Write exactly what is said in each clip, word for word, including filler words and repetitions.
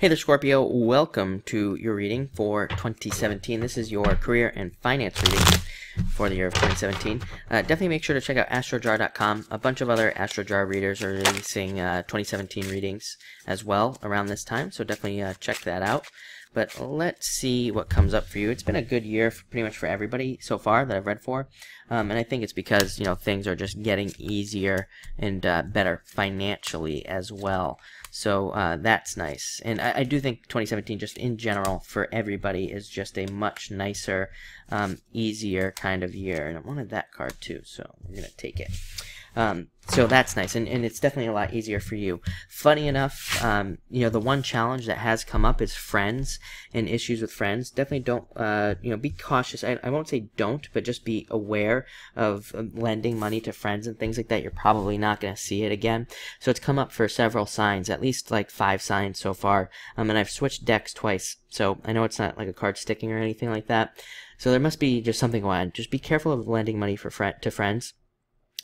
Hey there, Scorpio. Welcome to your reading for twenty seventeen. This is your career and finance reading for the year of twenty seventeen. Uh, definitely make sure to check out astrojar dot com. A bunch of other Astrojar readers are releasing uh, twenty seventeen readings as well around this time, so definitely uh, check that out. But let's see what comes up for you. It's been a good year for pretty much for everybody so far that I've read for, um, and I think it's because, you know, things are just getting easier and uh, better financially as well. So uh, that's nice, and I, I do think twenty seventeen just in general for everybody is just a much nicer, um, easier kind of year. And I wanted that card too, so I'm gonna take it. Um, so that's nice, and, and it's definitely a lot easier for you. Funny enough, um, you know, the one challenge that has come up is friends and issues with friends. Definitely don't, uh, you know, be cautious. I, I won't say don't, but just be aware of lending money to friends and things like that. You're probably not going to see it again. So it's come up for several signs, at least like five signs so far. Um, and I've switched decks twice, so I know it's not like a card sticking or anything like that. So there must be just something going on. Just be careful of lending money for fr- to friends.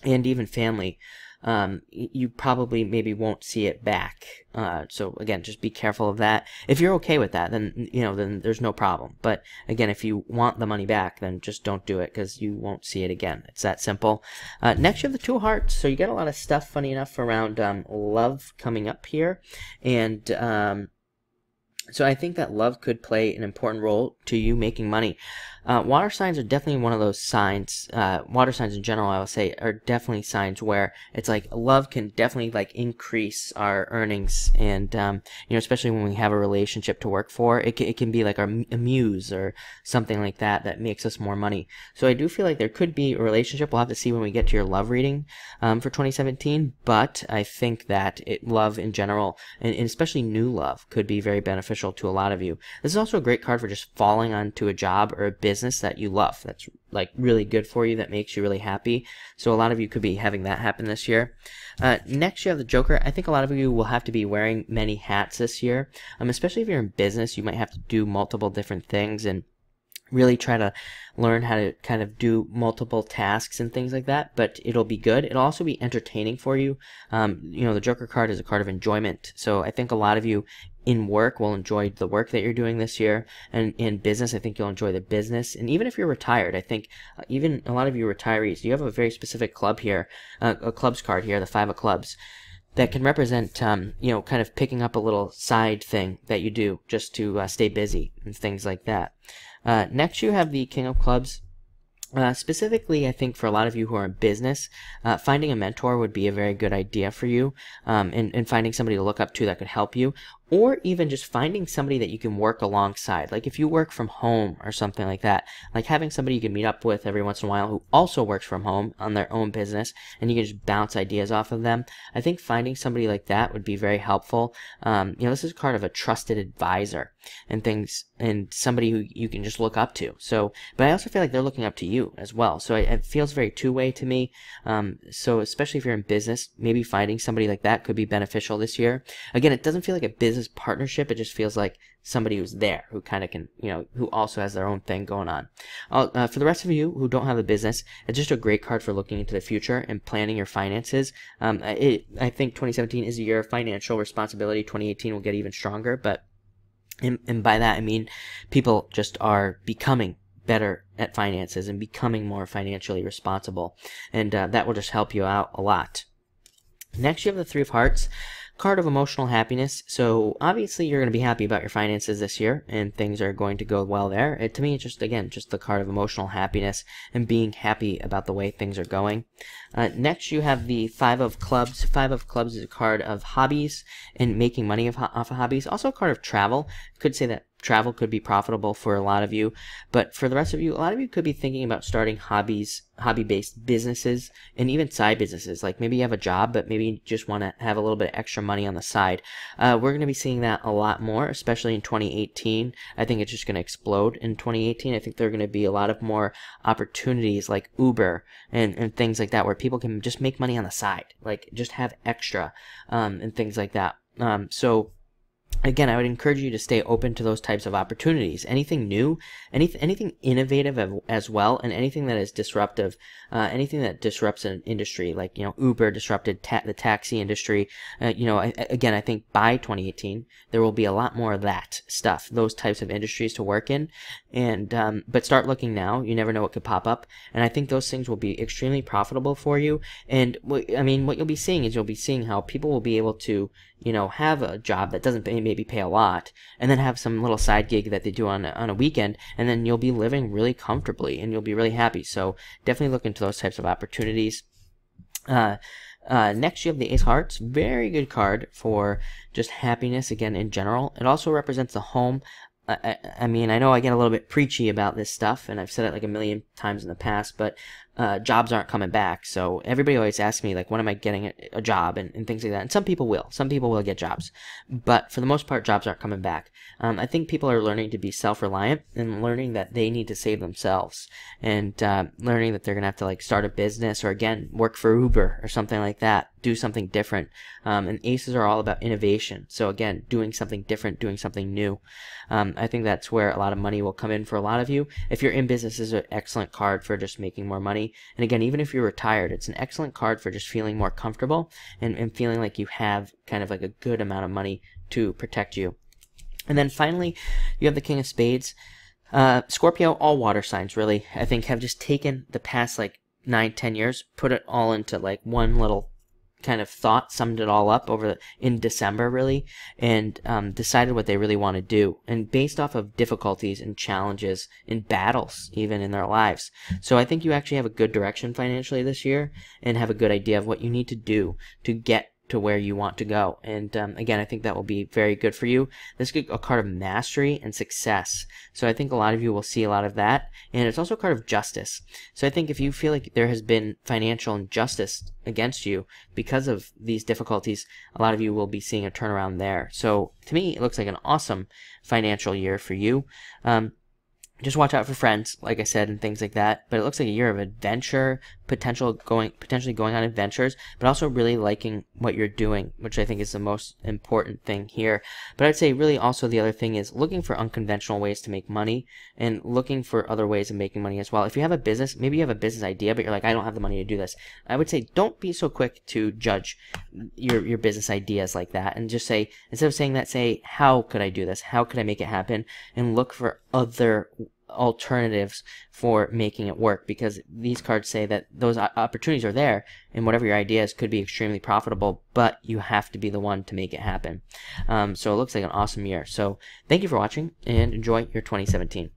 And even family, um, you probably maybe won't see it back. Uh, so again, just be careful of that. If you're okay with that, then, you know, then there's no problem. But again, if you want the money back, then just don't do it, because you won't see it again. It's that simple. Uh, next, you have the two hearts. So you got a lot of stuff, funny enough, around um, love coming up here, and um, so I think that love could play an important role to you making money. Uh, water signs are definitely one of those signs. Uh, water signs in general, I will say, are definitely signs where it's like love can definitely like increase our earnings, and um, you know, especially when we have a relationship to work for, it can, it can be like our a muse or something like that that makes us more money. So I do feel like there could be a relationship. We'll have to see when we get to your love reading um, for twenty seventeen. But I think that it, love in general, and, and especially new love, could be very beneficial to a lot of you. This is also a great card for just falling onto a job or a business. Business that you love, that's like really good for you, that makes you really happy. So a lot of you could be having that happen this year. Uh, next, you have the Joker. I think a lot of you will have to be wearing many hats this year, um, especially if you're in business. You might have to do multiple different things and really try to learn how to kind of do multiple tasks and things like that, but it'll be good. It'll also be entertaining for you. Um, you know, the Joker card is a card of enjoyment, so I think a lot of you in work will enjoy the work that you're doing this year, and in business, I think you'll enjoy the business. And even if you're retired, I think uh, even a lot of you retirees, you have a very specific club here, uh, a clubs card here, the Five of Clubs, that can represent, um, you know, kind of picking up a little side thing that you do just to uh, stay busy and things like that. Uh, next, you have the King of Clubs. Uh, specifically, I think for a lot of you who are in business, uh, finding a mentor would be a very good idea for you, um, and, and finding somebody to look up to that could help you, or even just finding somebody that you can work alongside. Like if you work from home or something like that, like having somebody you can meet up with every once in a while who also works from home on their own business, and you can just bounce ideas off of them. I think finding somebody like that would be very helpful. Um, you know, this is a card of a trusted advisor and things, and somebody who you can just look up to. So, but I also feel like they're looking up to you as well. So it, it feels very two-way to me. Um, so especially if you're in business, maybe finding somebody like that could be beneficial this year. Again, it doesn't feel like a business This partnership, it just feels like somebody who's there who kind of can, you know, who also has their own thing going on. Uh, for the rest of you who don't have a business, it's just a great card for looking into the future and planning your finances. Um, it, I think twenty seventeen is a year of financial responsibility. twenty eighteen will get even stronger, but and, and by that I mean people just are becoming better at finances and becoming more financially responsible, and uh, that will just help you out a lot. Next, you have the Three of Hearts. Card of emotional happiness. So obviously you're going to be happy about your finances this year, and things are going to go well there. It, to me, it's just, again, just the card of emotional happiness and being happy about the way things are going. Uh, next, you have the Five of Clubs. Five of Clubs is a card of hobbies and making money of, off of hobbies. Also a card of travel. Could say that travel could be profitable for a lot of you, but for the rest of you, a lot of you could be thinking about starting hobbies, hobby-based businesses, and even side businesses. Like maybe you have a job, but maybe you just want to have a little bit of extra money on the side. Uh, we're going to be seeing that a lot more, especially in twenty eighteen. I think it's just going to explode in twenty eighteen. I think there are going to be a lot of more opportunities like Uber and, and things like that, where people can just make money on the side, like just have extra um, and things like that. Um, so again, I would encourage you to stay open to those types of opportunities. Anything new, anything, anything innovative as well, and anything that is disruptive, uh, anything that disrupts an industry, like, you know, Uber disrupted ta the taxi industry. Uh, you know, I, again, I think by twenty eighteen, there will be a lot more of that stuff, those types of industries to work in. And, um, but start looking now. You never know what could pop up. And I think those things will be extremely profitable for you. And I mean, what you'll be seeing is you'll be seeing how people will be able to, you know, have a job that doesn't pay, maybe pay a lot, and then have some little side gig that they do on a, on a weekend, and then you'll be living really comfortably and you'll be really happy. So definitely look into those types of opportunities. Uh, Uh, next, you have the Ace of Hearts. Very good card for just happiness, again, in general. It also represents the home. I, I, I mean, I know I get a little bit preachy about this stuff, and I've said it like a million times in the past, but uh, jobs aren't coming back. So everybody always asks me, like, when am I getting a, a job and, and things like that. And some people will. Some people will get jobs. But for the most part, jobs aren't coming back. Um, I think people are learning to be self-reliant and learning that they need to save themselves, and uh, learning that they're going to have to, like, start a business, or, again, work for Uber or something like that. Do something different. Um, and aces are all about innovation. So again, doing something different, doing something new. Um, I think that's where a lot of money will come in for a lot of you. If you're in business, is an excellent card for just making more money. And again, even if you're retired, it's an excellent card for just feeling more comfortable and, and feeling like you have kind of like a good amount of money to protect you. And then finally, you have the King of Spades. Uh, Scorpio, all water signs really, I think, have just taken the past like nine, ten years, put it all into like one little kind of thought, summed it all up over the, in December really, and um, decided what they really want to do, and based off of difficulties and challenges and battles even in their lives. So I think you actually have a good direction financially this year, and have a good idea of what you need to do to get to where you want to go. And um, again, I think that will be very good for you. This is a card of mastery and success. So I think a lot of you will see a lot of that. And it's also a card of justice. So I think if you feel like there has been financial injustice against you because of these difficulties, a lot of you will be seeing a turnaround there. So to me, it looks like an awesome financial year for you. Um, Just watch out for friends, like I said, and things like that. But it looks like a year of adventure, potential going, potentially going on adventures, but also really liking what you're doing, which I think is the most important thing here. But I'd say really also the other thing is looking for unconventional ways to make money, and looking for other ways of making money as well. If you have a business, maybe you have a business idea, but you're like, I don't have the money to do this. I would say don't be so quick to judge your, your business ideas like that, and just say, instead of saying that, say, how could I do this? How could I make it happen? And look for other alternatives for making it work, because these cards say that those opportunities are there, and whatever your ideas could be extremely profitable, but you have to be the one to make it happen. Um, so it looks like an awesome year. So thank you for watching, and enjoy your twenty seventeen.